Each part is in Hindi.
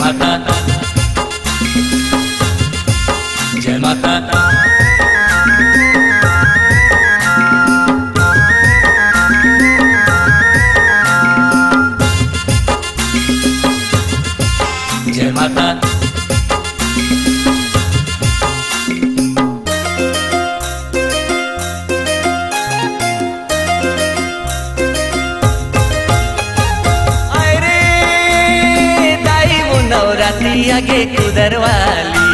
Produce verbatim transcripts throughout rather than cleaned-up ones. माता दी, जय माता दी। आगे कुदरवाली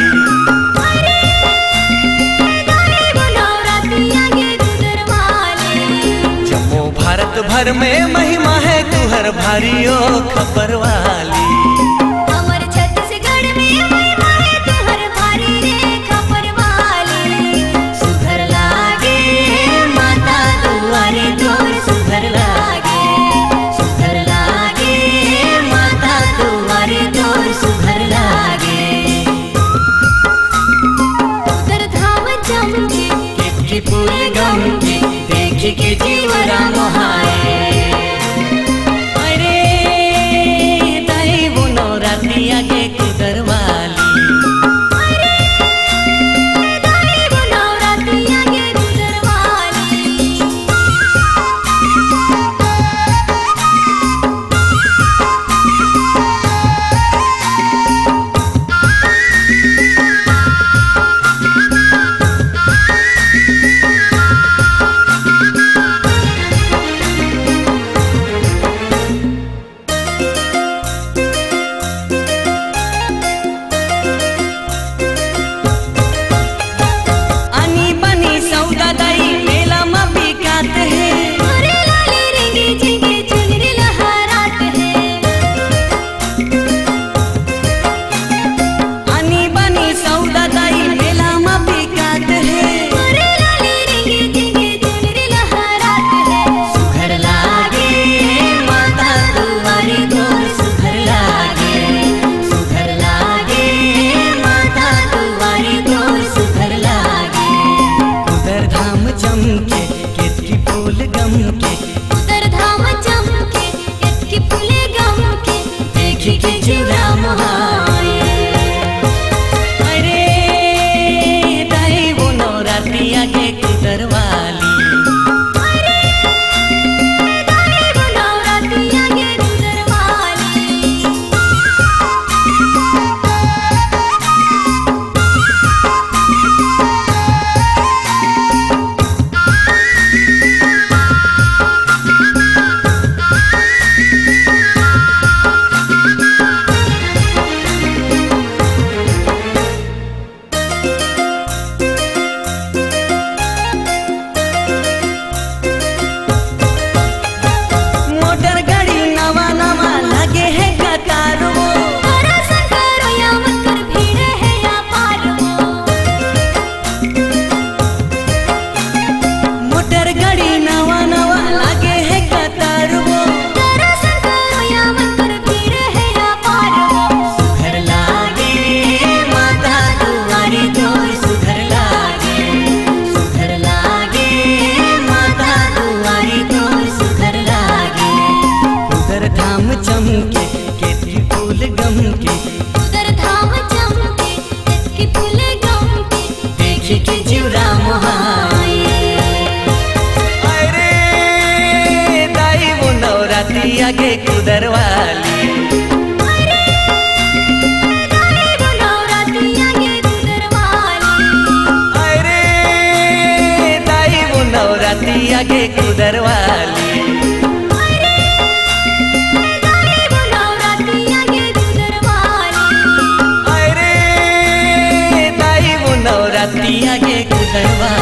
जम्मू भारत भर में महिमा है तुहर भारियो खबर वाली। हमारे छत्तीसगढ़ में महिमा है तुहर भारी रे खबर वाली। सुधर लागे माता दुआरे तोर सुधर लागे, सुधर लागे माता दुआरे तोर सुधर लागे। उधर धाम जमके किसकी पूरी गमके देखे के जीव राम हारे। अरे ताई वो नवरात्रि आगे कुदरवाली। अरे ताई वो नवरात्रि आगे कुदरवाली। आगे कुदरवाली अरे ताई वो नवरात्रि आगे कुदरवाली। अरे ताई वो नवरात्रि आगे कुदरवाली।